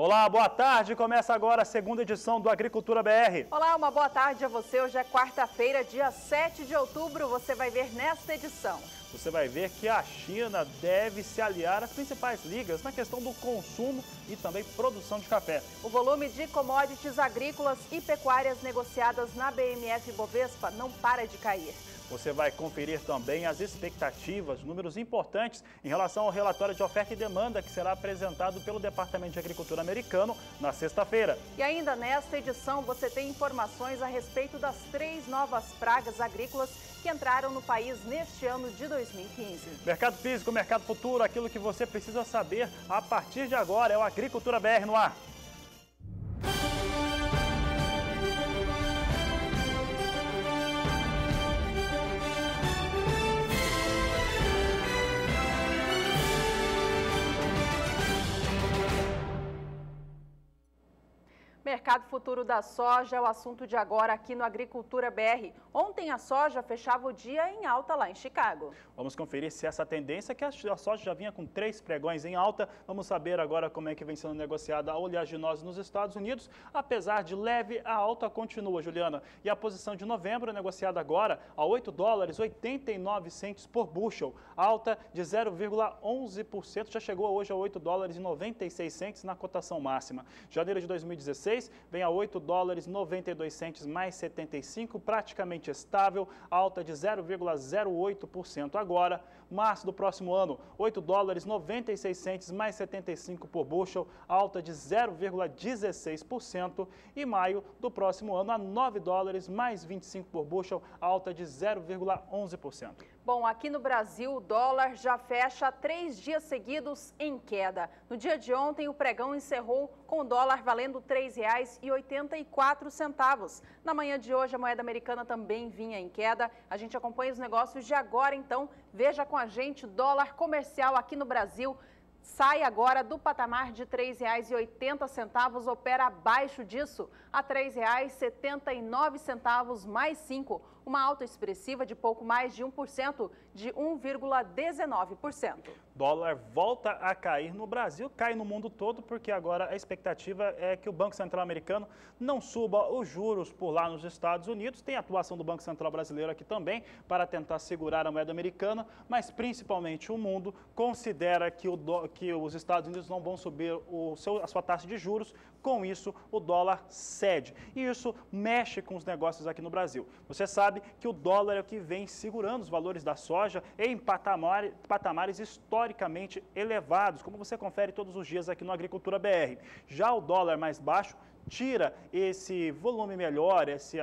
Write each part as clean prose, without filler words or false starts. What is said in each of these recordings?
Olá, boa tarde. Começa agora a segunda edição do Agricultura BR. Olá, uma boa tarde a você. Hoje é quarta-feira, dia 7 de outubro. Você vai ver nesta edição. Você vai ver que a China deve se aliar às principais ligas na questão do consumo e também produção de café. O volume de commodities agrícolas e pecuárias negociadas na BM&F Bovespa não para de cair. Você vai conferir também as expectativas, números importantes em relação ao relatório de oferta e demanda que será apresentado pelo Departamento de Agricultura americano na sexta-feira. E ainda nesta edição você tem informações a respeito das 3 novas pragas agrícolas que entraram no país neste ano de 2015. Mercado físico, mercado futuro, aquilo que você precisa saber a partir de agora é o Agricultura BR no ar. Mercado futuro da soja é o assunto de agora aqui no Agricultura BR. Ontem a soja fechava o dia em alta lá em Chicago. Vamos conferir se essa tendência, que a soja já vinha com 3 pregões em alta. Vamos saber agora como é que vem sendo negociada a oleaginosa nos Estados Unidos. Apesar de leve, a alta continua, Juliana. E a posição de novembro negociada agora a $8,89 por bushel. Alta de 0,11%, já chegou hoje a $8,96 na cotação máxima. Janeiro de 2016. Vem a $8,92 mais 75, praticamente estável, alta de 0,08% agora. Março do próximo ano, $8,96 mais 75 por bushel, alta de 0,16%. E maio do próximo ano, a $9 mais 25 por bushel, alta de 0,11%. Bom, aqui no Brasil, o dólar já fecha 3 dias seguidos em queda. No dia de ontem, o pregão encerrou com o dólar valendo R$3,84. Na manhã de hoje, a moeda americana também vinha em queda. A gente acompanha os negócios de agora, então. Veja com a gente, o dólar comercial aqui no Brasil sai agora do patamar de R$3,80, opera abaixo disso a R$3,79 mais 5, uma alta expressiva de pouco mais de 1%, de 1,19%. Dólar volta a cair no Brasil, cai no mundo todo, porque agora a expectativa é que o Banco Central americano não suba os juros por lá nos Estados Unidos. Tem atuação do Banco Central brasileiro aqui também para tentar segurar a moeda americana, mas principalmente o mundo considera que os Estados Unidos não vão subir a sua taxa de juros. Com isso, o dólar cede. E isso mexe com os negócios aqui no Brasil. Você sabe que o dólar é o que vem segurando os valores da soja em patamares históricos historicamente elevados, como você confere todos os dias aqui no Agricultura BR. Já o dólar mais baixo tira esse volume melhor, esse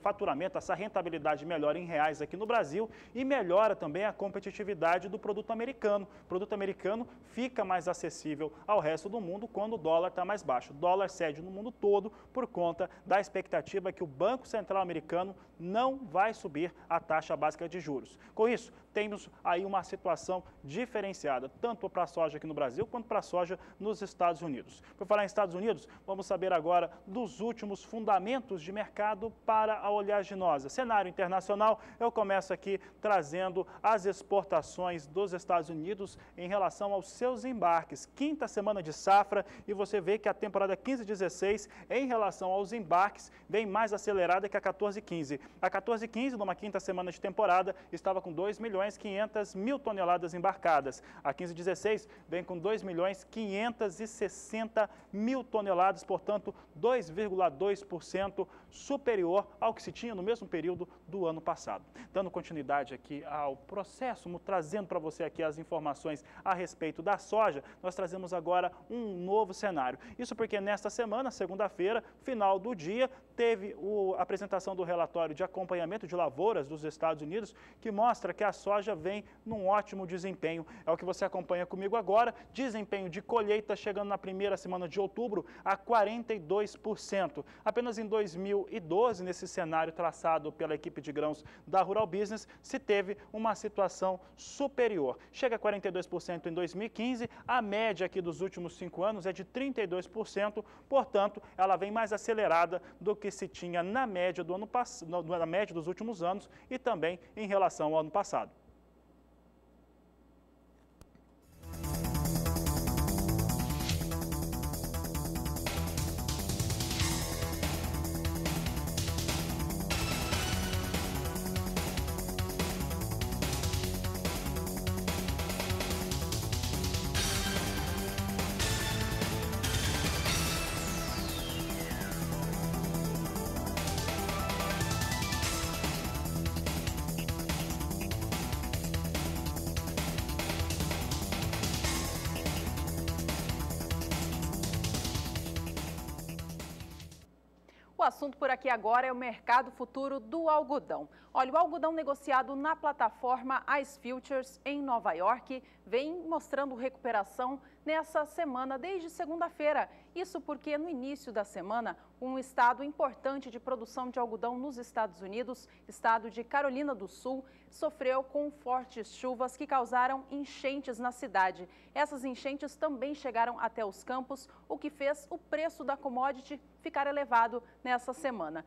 faturamento, essa rentabilidade melhor em reais aqui no Brasil e melhora também a competitividade do produto americano. O produto americano fica mais acessível ao resto do mundo quando o dólar está mais baixo. O dólar cede no mundo todo por conta da expectativa que o Banco Central americano não vai subir a taxa básica de juros. Com isso, temos aí uma situação diferenciada, tanto para a soja aqui no Brasil quanto para a soja nos Estados Unidos. Por falar em Estados Unidos, vamos saber agora dos últimos fundamentos de mercado para a oleaginosa. Cenário internacional, eu começo aqui trazendo as exportações dos Estados Unidos em relação aos seus embarques. Quinta semana de safra e você vê que a temporada 15-16 em relação aos embarques vem mais acelerada que a 14-15. A 14-15, numa quinta semana de temporada, estava com 2.500.000 toneladas embarcadas. A 15-16 vem com 2.560.000 toneladas, portanto, 2,2% superior ao que se tinha no mesmo período do ano passado. Dando continuidade aqui ao processo, trazendo para você aqui as informações a respeito da soja, nós trazemos agora um novo cenário. Isso porque nesta semana, segunda-feira, final do dia, teve a apresentação do relatório de acompanhamento de lavouras dos Estados Unidos, que mostra que a soja vem num ótimo desempenho. É o que você acompanha comigo agora, desempenho de colheita chegando na primeira semana de outubro a 42%. Apenas em 2012, nesse cenário traçado pela equipe de grãos da Rural Business, se teve uma situação superior. Chega a 42% em 2015, a média aqui dos últimos 5 anos é de 32%, portanto, ela vem mais acelerada do que se tinha na média do ano passado, na média dos últimos anos e também em relação ao ano passado. O assunto por aqui agora é o mercado futuro do algodão. Olha, o algodão negociado na plataforma ICE Futures em Nova York vem mostrando recuperação nessa semana, desde segunda-feira. Isso porque no início da semana, um estado importante de produção de algodão nos Estados Unidos, estado de Carolina do Sul, sofreu com fortes chuvas que causaram enchentes na cidade. Essas enchentes também chegaram até os campos, o que fez o preço da commodity ficar elevado nessa semana.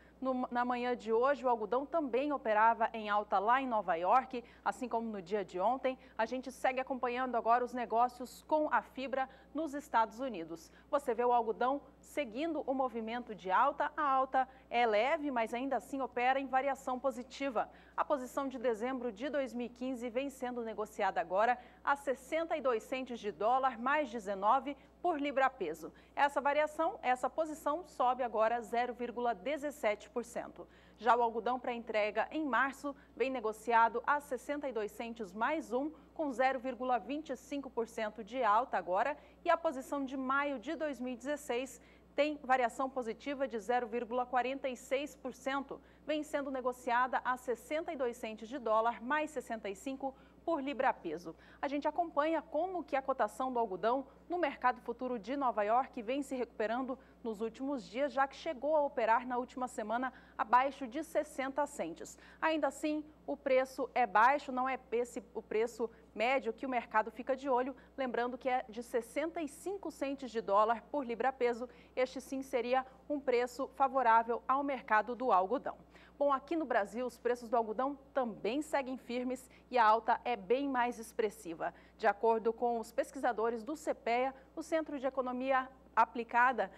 Na manhã de hoje, o algodão também operava em alta lá em Nova York, assim como no dia de ontem. A gente segue acompanhando agora os negócios com a fibra nos Estados Unidos. Você vê o algodão seguindo o movimento de alta. A alta é leve, mas ainda assim opera em variação positiva. A posição de dezembro de 2015 vem sendo negociada agora a 62 centes de dólar mais 19 por libra-peso. Essa variação, essa posição sobe agora 0,17%. Já o algodão para entrega em março vem negociado a 62 centes mais 1, com 0,25% de alta agora, e a posição de maio de 2016 tem variação positiva de 0,46%, vem sendo negociada a 62 centes de dólar mais 65 por libra-peso. A gente acompanha como que a cotação do algodão no mercado futuro de Nova York vem se recuperando nos últimos dias, já que chegou a operar na última semana abaixo de 60 centes. Ainda assim, o preço é baixo, não é esse o preço médio que o mercado fica de olho, lembrando que é de 65 centes de dólar por libra-peso. Este sim seria um preço favorável ao mercado do algodão. Bom, aqui no Brasil, os preços do algodão também seguem firmes e a alta é bem mais expressiva. De acordo com os pesquisadores do Cepea, o Centro de Economia Aplicada,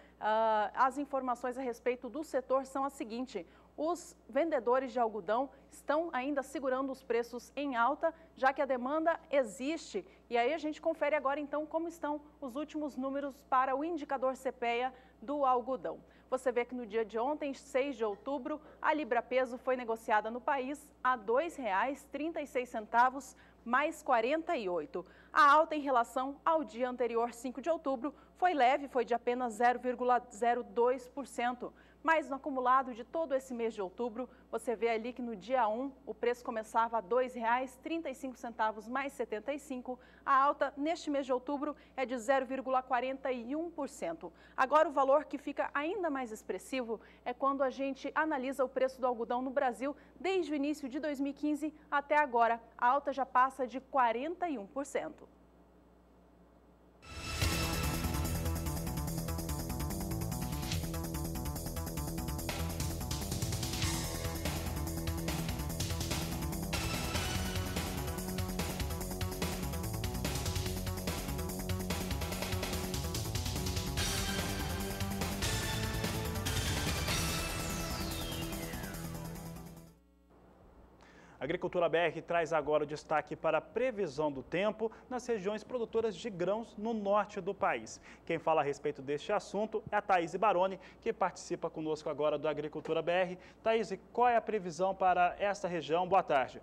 as informações a respeito do setor são as seguintes. Os vendedores de algodão estão ainda segurando os preços em alta, já que a demanda existe. E aí a gente confere agora, então, como estão os últimos números para o indicador Cepea do algodão. Você vê que no dia de ontem, 6 de outubro, a libra-peso foi negociada no país a R$ 2,36 mais 48. A alta em relação ao dia anterior, 5 de outubro, foi leve, foi de apenas 0,02%. Mas no acumulado de todo esse mês de outubro, você vê ali que no dia 1 o preço começava a R$ 2,35 mais 75. A alta neste mês de outubro é de 0,41%. Agora o valor que fica ainda mais expressivo é quando a gente analisa o preço do algodão no Brasil desde o início de 2015 até agora. A alta já passa de 41%. A Agricultura BR traz agora o destaque para a previsão do tempo nas regiões produtoras de grãos no norte do país. Quem fala a respeito deste assunto é a Thaís Barone, que participa conosco agora do Agricultura BR. Thaís, qual é a previsão para esta região? Boa tarde.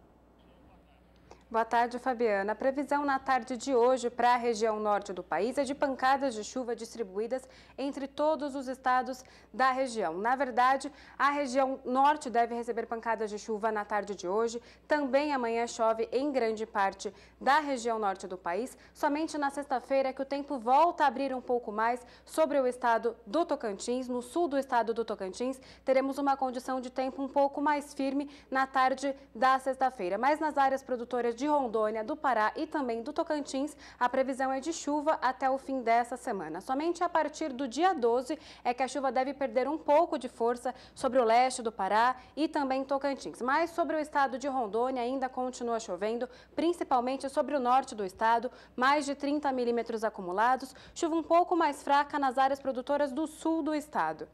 Boa tarde, Fabiana. A previsão na tarde de hoje para a região norte do país é de pancadas de chuva distribuídas entre todos os estados da região. Na verdade, a região norte deve receber pancadas de chuva na tarde de hoje. Também amanhã chove em grande parte da região norte do país. Somente na sexta-feira que o tempo volta a abrir um pouco mais sobre o estado do Tocantins. No sul do estado do Tocantins, teremos uma condição de tempo um pouco mais firme na tarde da sexta-feira. Mas nas áreas produtoras de Rondônia, do Pará e também do Tocantins, a previsão é de chuva até o fim dessa semana. Somente a partir do dia 12 é que a chuva deve perder um pouco de força sobre o leste do Pará e também Tocantins. Mas sobre o estado de Rondônia ainda continua chovendo, principalmente sobre o norte do estado, mais de 30 milímetros acumulados, chuva um pouco mais fraca nas áreas produtoras do sul do estado.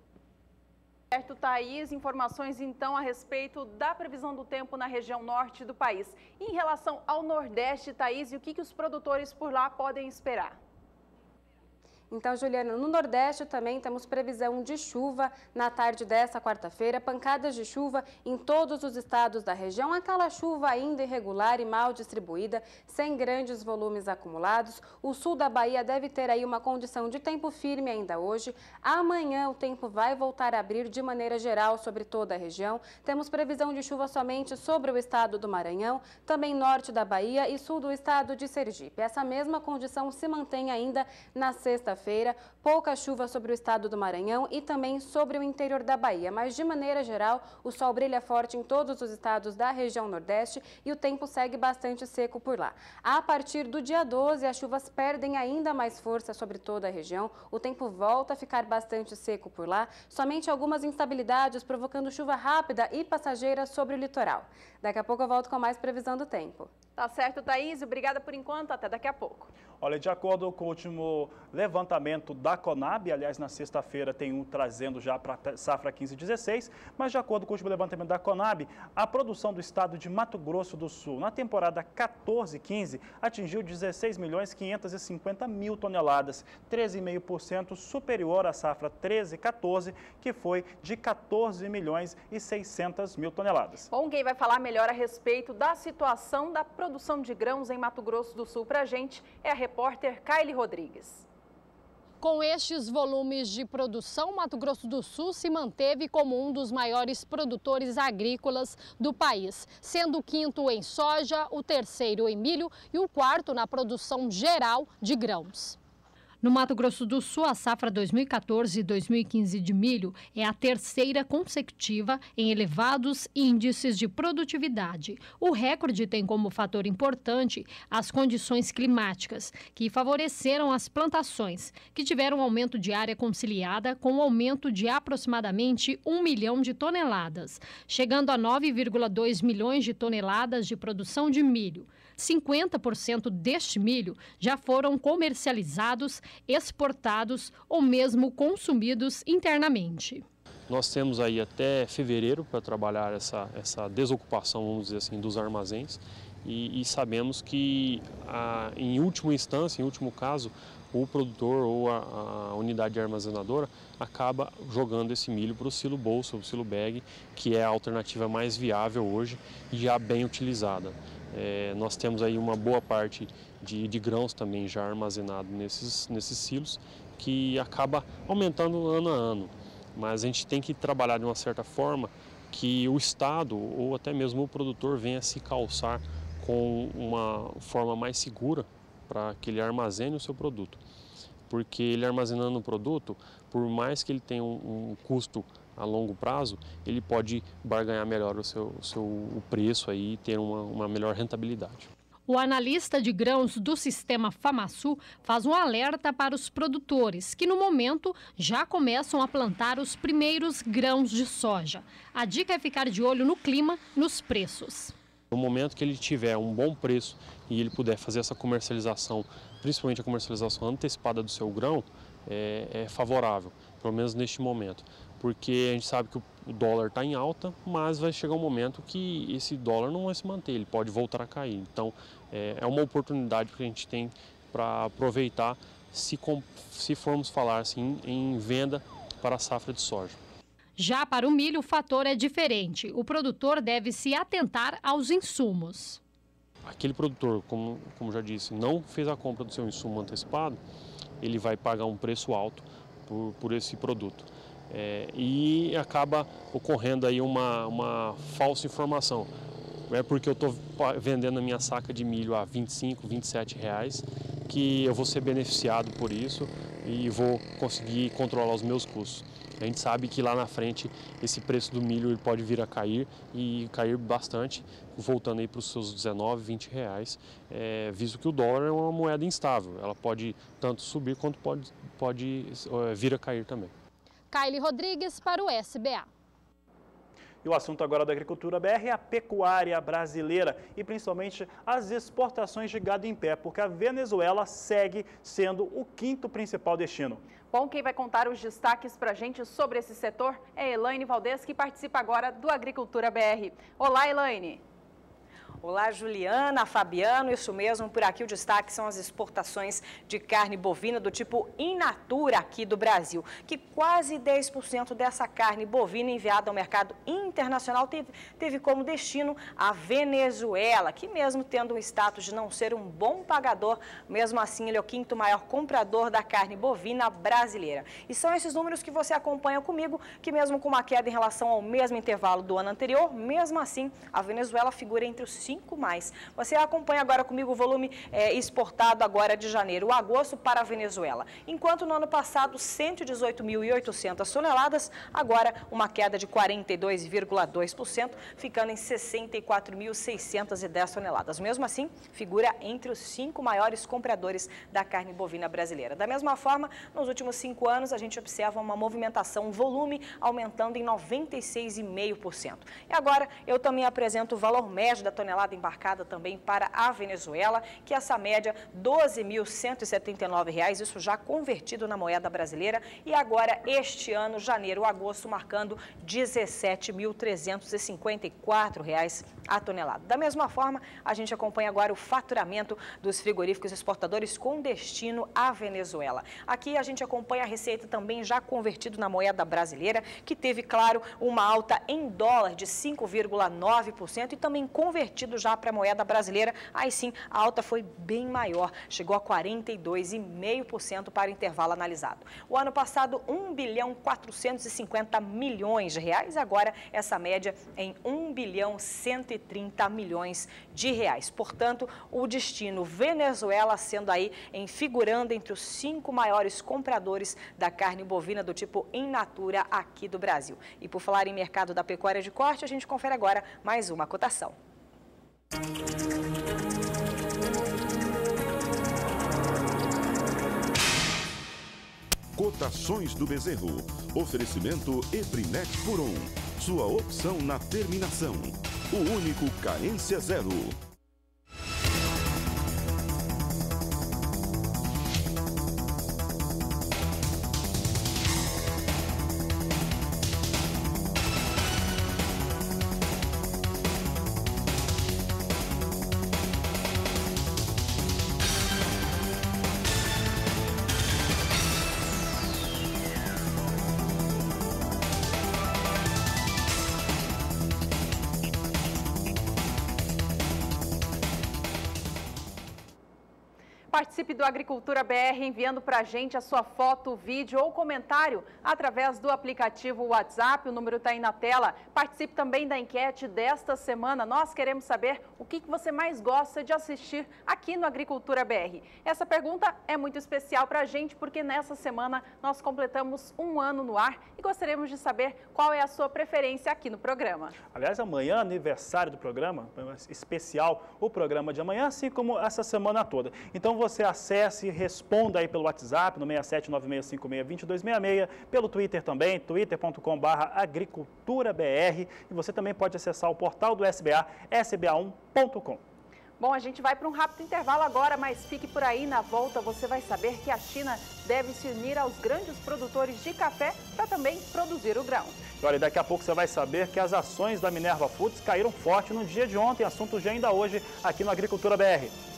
Certo, Thaís, informações então a respeito da previsão do tempo na região norte do país. Em relação ao Nordeste, Thaís, e o que os produtores por lá podem esperar? Então, Juliana, no Nordeste também temos previsão de chuva na tarde desta quarta-feira, pancadas de chuva em todos os estados da região, aquela chuva ainda irregular e mal distribuída, sem grandes volumes acumulados. O sul da Bahia deve ter aí uma condição de tempo firme ainda hoje. Amanhã o tempo vai voltar a abrir de maneira geral sobre toda a região. Temos previsão de chuva somente sobre o estado do Maranhão, também norte da Bahia e sul do estado de Sergipe. Essa mesma condição se mantém ainda na sexta-feira, pouca chuva sobre o estado do Maranhão e também sobre o interior da Bahia, mas de maneira geral o sol brilha forte em todos os estados da região nordeste e o tempo segue bastante seco por lá. A partir do dia 12, as chuvas perdem ainda mais força sobre toda a região, o tempo volta a ficar bastante seco por lá, somente algumas instabilidades provocando chuva rápida e passageira sobre o litoral. Daqui a pouco eu volto com mais previsão do tempo. Tá certo, Thaís. Obrigada por enquanto. Até daqui a pouco. Olha, de acordo com o último levantamento da Conab, aliás, na sexta-feira tem um trazendo já para a safra 15/16, mas de acordo com o último levantamento da Conab, a produção do estado de Mato Grosso do Sul na temporada 14/15 atingiu 16.550.000 toneladas, 13,5% superior à safra 13/14, que foi de 14.600.000 toneladas. Bom, quem vai falar melhor a respeito da situação da produção de grãos em Mato Grosso do Sul para a gente é a repórter Kaile Rodrigues. Com estes volumes de produção, Mato Grosso do Sul se manteve como um dos maiores produtores agrícolas do país, sendo o quinto em soja, o terceiro em milho e o quarto na produção geral de grãos. No Mato Grosso do Sul, a safra 2014-2015 de milho é a terceira consecutiva em elevados índices de produtividade. O recorde tem como fator importante as condições climáticas, que favoreceram as plantações, que tiveram um aumento de área conciliada com um aumento de aproximadamente 1 milhão de toneladas, chegando a 9,2 milhões de toneladas de produção de milho. 50% deste milho já foram comercializados, exportados ou mesmo consumidos internamente. Nós temos aí até fevereiro para trabalhar essa desocupação, vamos dizer assim, dos armazéns e sabemos que em última instância, em último caso, o produtor ou a unidade armazenadora acaba jogando esse milho para o silo bolsa, o silo bag, que é a alternativa mais viável hoje e já bem utilizada. Nós temos aí uma boa parte de grãos também já armazenado nesses silos, que acaba aumentando ano a ano. Mas a gente tem que trabalhar de uma certa forma que o Estado ou até mesmo o produtor venha se calçar com uma forma mais segura para que ele armazene o seu produto. Porque ele armazenando o produto, por mais que ele tenha um custo a longo prazo, ele pode barganhar melhor o preço aí e ter uma melhor rentabilidade. O analista de grãos do sistema Famasul faz um alerta para os produtores, que no momento já começam a plantar os primeiros grãos de soja. A dica é ficar de olho no clima e nos preços. No momento que ele tiver um bom preço e ele puder fazer essa comercialização, principalmente a comercialização antecipada do seu grão, é favorável, pelo menos neste momento. Porque a gente sabe que o dólar está em alta, mas vai chegar um momento que esse dólar não vai se manter, ele pode voltar a cair. Então, é uma oportunidade que a gente tem para aproveitar se formos falar assim, em venda para a safra de soja. Já para o milho, o fator é diferente. O produtor deve se atentar aos insumos. Aquele produtor, como já disse, não fez a compra do seu insumo antecipado, ele vai pagar um preço alto por esse produto. E acaba ocorrendo aí uma falsa informação. É porque eu estou vendendo a minha saca de milho a R$25, R$27 que eu vou ser beneficiado por isso e vou conseguir controlar os meus custos. A gente sabe que lá na frente esse preço do milho ele pode vir a cair e cair bastante, voltando aí para os seus R$19, R$20, visto que o dólar é uma moeda instável. Ela pode tanto subir quanto pode vir a cair também. Kaile Rodrigues para o SBA. E o assunto agora da Agricultura BR é a pecuária brasileira e principalmente as exportações de gado em pé, porque a Venezuela segue sendo o quinto principal destino. Bom, quem vai contar os destaques para a gente sobre esse setor é Elaine Valdes, que participa agora do Agricultura BR. Olá, Elaine! Olá, Juliana, Fabiano, isso mesmo, por aqui o destaque são as exportações de carne bovina do tipo in natura aqui do Brasil, que quase 10% dessa carne bovina enviada ao mercado internacional teve como destino a Venezuela, que mesmo tendo o status de não ser um bom pagador, mesmo assim ele é o quinto maior comprador da carne bovina brasileira. E são esses números que você acompanha comigo, que mesmo com uma queda em relação ao mesmo intervalo do ano anterior, mesmo assim a Venezuela figura entre os 5 mais. Você acompanha agora comigo o volume exportado agora de janeiro a agosto para a Venezuela. Enquanto no ano passado 118.800 toneladas, agora uma queda de 42,2%, ficando em 64.610 toneladas. Mesmo assim, figura entre os 5 maiores compradores da carne bovina brasileira. Da mesma forma, nos últimos 5 anos a gente observa uma movimentação, um volume aumentando em 96,5%. E agora eu também apresento o valor médio da tonelada embarcada também para a Venezuela, que essa média R$ 12.179, isso já convertido na moeda brasileira, e agora este ano, janeiro, agosto, marcando R$ 17.354 a tonelada. Da mesma forma, a gente acompanha agora o faturamento dos frigoríficos exportadores com destino à Venezuela. Aqui a gente acompanha a receita também já convertido na moeda brasileira, que teve, claro, uma alta em dólar de 5,9% e também convertido já para a moeda brasileira, aí sim a alta foi bem maior, chegou a 42,5% para o intervalo analisado. O ano passado, R$ 1,45 bilhão, agora essa média em R$ 1,13 bilhão. Portanto, o destino Venezuela sendo aí, figurando entre os 5 maiores compradores da carne bovina do tipo in natura aqui do Brasil. E por falar em mercado da pecuária de corte, a gente confere agora mais uma cotação. Cotações do bezerro. Oferecimento Eprimex por 1. Sua opção na terminação. O único carência zero. Participe do Agricultura BR enviando para a gente a sua foto, vídeo ou comentário através do aplicativo WhatsApp, o número está aí na tela. Participe também da enquete desta semana, nós queremos saber o que você mais gosta de assistir aqui no Agricultura BR. Essa pergunta é muito especial para a gente porque nessa semana nós completamos um ano no ar e gostaríamos de saber qual é a sua preferência aqui no programa. Aliás, amanhã aniversário do programa, especial o programa de amanhã, assim como essa semana toda. Então você acesse e responda aí pelo WhatsApp no 6796562266, pelo Twitter também, twitter.com/agriculturabr, e você também pode acessar o portal do SBA, sba1.com. Bom, a gente vai para um rápido intervalo agora, mas fique por aí, na volta você vai saber que a China deve se unir aos grandes produtores de café para também produzir o grão. E olha, daqui a pouco você vai saber que as ações da Minerva Foods caíram forte no dia de ontem, assunto de ainda hoje aqui no Agricultura BR.